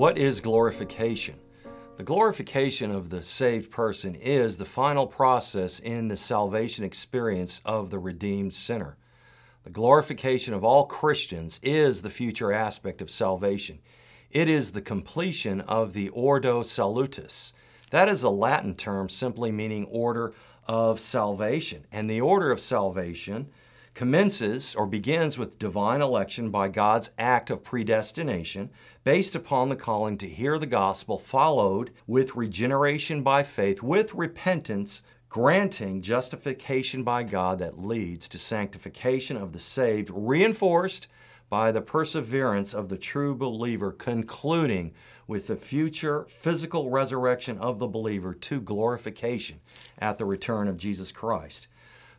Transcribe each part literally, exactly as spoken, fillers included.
What is glorification? The glorification of the saved person is the final process in the salvation experience of the redeemed sinner. The glorification of all Christians is the future aspect of salvation. It is the completion of the Ordo Salutis. That is a Latin term simply meaning order of salvation. And the order of salvation commences or begins with divine election by God's act of predestination based upon the calling to hear the gospel, followed with regeneration by faith, with repentance, granting justification by God that leads to sanctification of the saved, reinforced by the perseverance of the true believer, concluding with the future physical resurrection of the believer to glorification at the return of Jesus Christ.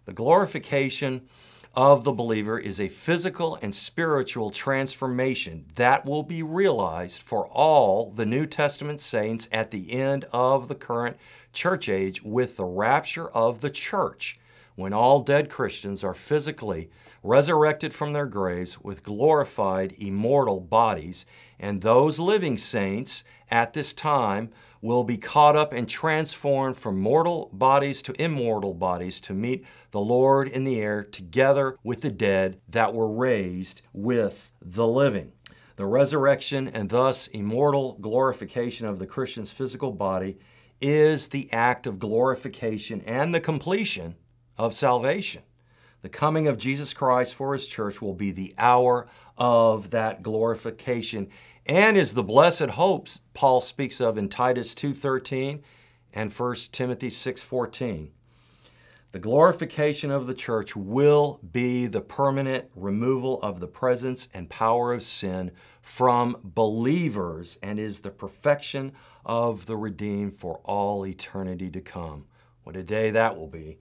The glorification of the believer is a physical and spiritual transformation that will be realized for all the New Testament saints at the end of the current church age with the rapture of the church, when all dead Christians are physically resurrected from their graves with glorified immortal bodies, and those living saints at this time will be caught up and transformed from mortal bodies to immortal bodies to meet the Lord in the air together with the dead that were raised with the living. The resurrection and thus immortal glorification of the Christian's physical body is the act of glorification and the completion of salvation. The coming of Jesus Christ for His church will be the hour of that glorification and is the blessed hopes Paul speaks of in Titus two thirteen and First Timothy six fourteen. The glorification of the church will be the permanent removal of the presence and power of sin from believers and is the perfection of the redeemed for all eternity to come. What a day that will be.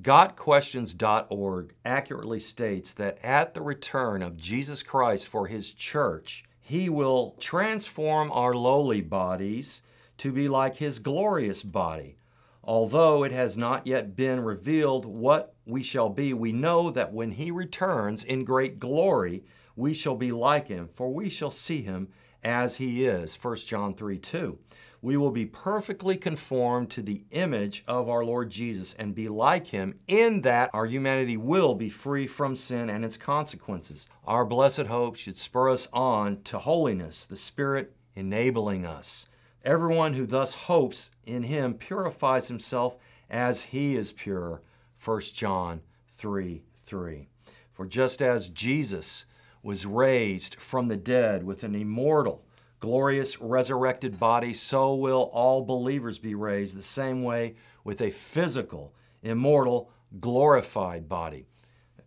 Got Questions dot org accurately states that at the return of Jesus Christ for His church, He will transform our lowly bodies to be like His glorious body. Although it has not yet been revealed what we shall be, we know that when He returns in great glory, we shall be like Him, for we shall see Him as He is, First John three two. We will be perfectly conformed to the image of our Lord Jesus and be like Him in that our humanity will be free from sin and its consequences. Our blessed hope should spur us on to holiness, the Spirit enabling us. Everyone who thus hopes in Him purifies himself as He is pure, First John three three. For just as Jesus was raised from the dead with an immortal, glorious resurrected body, so will all believers be raised the same way with a physical, immortal, glorified body.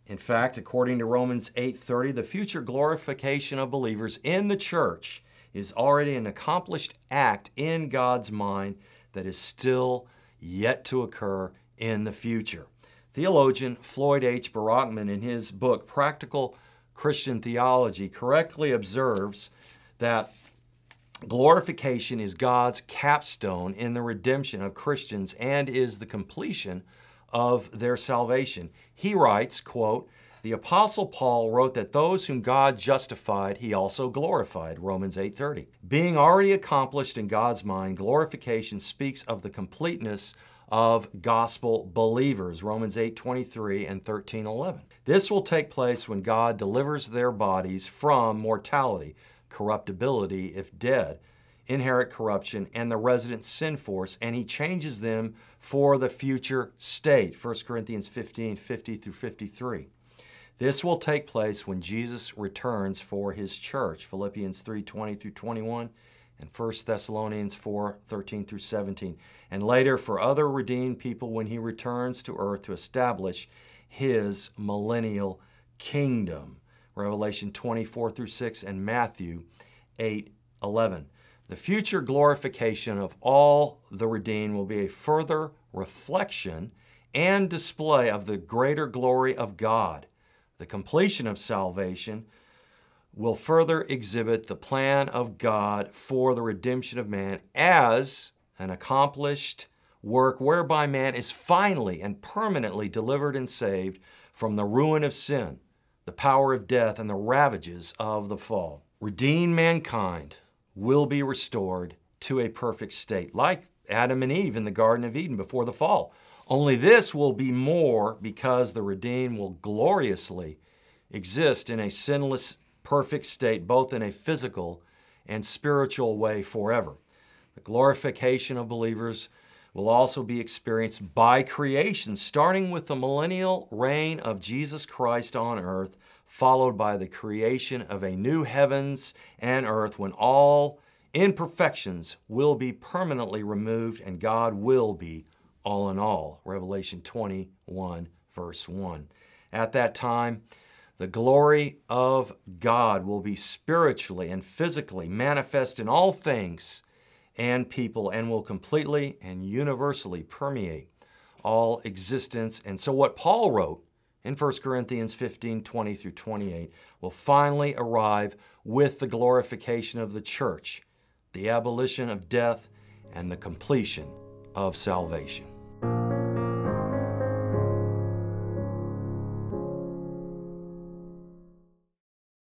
In fact, according to Romans eight thirty, the future glorification of believers in the church is already an accomplished act in God's mind that is still yet to occur in the future. Theologian Floyd H. Barackman, in his book Practical Christian Theology, correctly observes that glorification is God's capstone in the redemption of Christians and is the completion of their salvation. He writes, quote, "The Apostle Paul wrote that those whom God justified, He also glorified," Romans eight thirty. Being already accomplished in God's mind, glorification speaks of the completeness of gospel believers, Romans eight twenty-three and thirteen eleven. This will take place when God delivers their bodies from mortality, corruptibility if dead, inherent corruption, and the resident sin force, and He changes them for the future state, First Corinthians fifteen fifty through fifty-three. This will take place when Jesus returns for His church, Philippians three twenty through twenty-one and First Thessalonians four thirteen through seventeen, and later for other redeemed people when He returns to earth to establish His millennial kingdom, Revelation twenty-four through six and Matthew eight eleven. The future glorification of all the redeemed will be a further reflection and display of the greater glory of God. The completion of salvation will further exhibit the plan of God for the redemption of man as an accomplished work whereby man is finally and permanently delivered and saved from the ruin of sin, the power of death, and the ravages of the fall. Redeemed mankind will be restored to a perfect state, like Adam and Eve in the Garden of Eden before the fall. Only this will be more because the redeemed will gloriously exist in a sinless, perfect state, both in a physical and spiritual way forever. The glorification of believers will also be experienced by creation, starting with the millennial reign of Jesus Christ on earth, followed by the creation of a new heavens and earth when all imperfections will be permanently removed and God will be all in all. Revelation twenty-one, verse one. At that time, the glory of God will be spiritually and physically manifest in all things and people, and will completely and universally permeate all existence. And so what Paul wrote in First Corinthians fifteen, twenty through twenty-eight will finally arrive with the glorification of the church, the abolition of death, and the completion of salvation.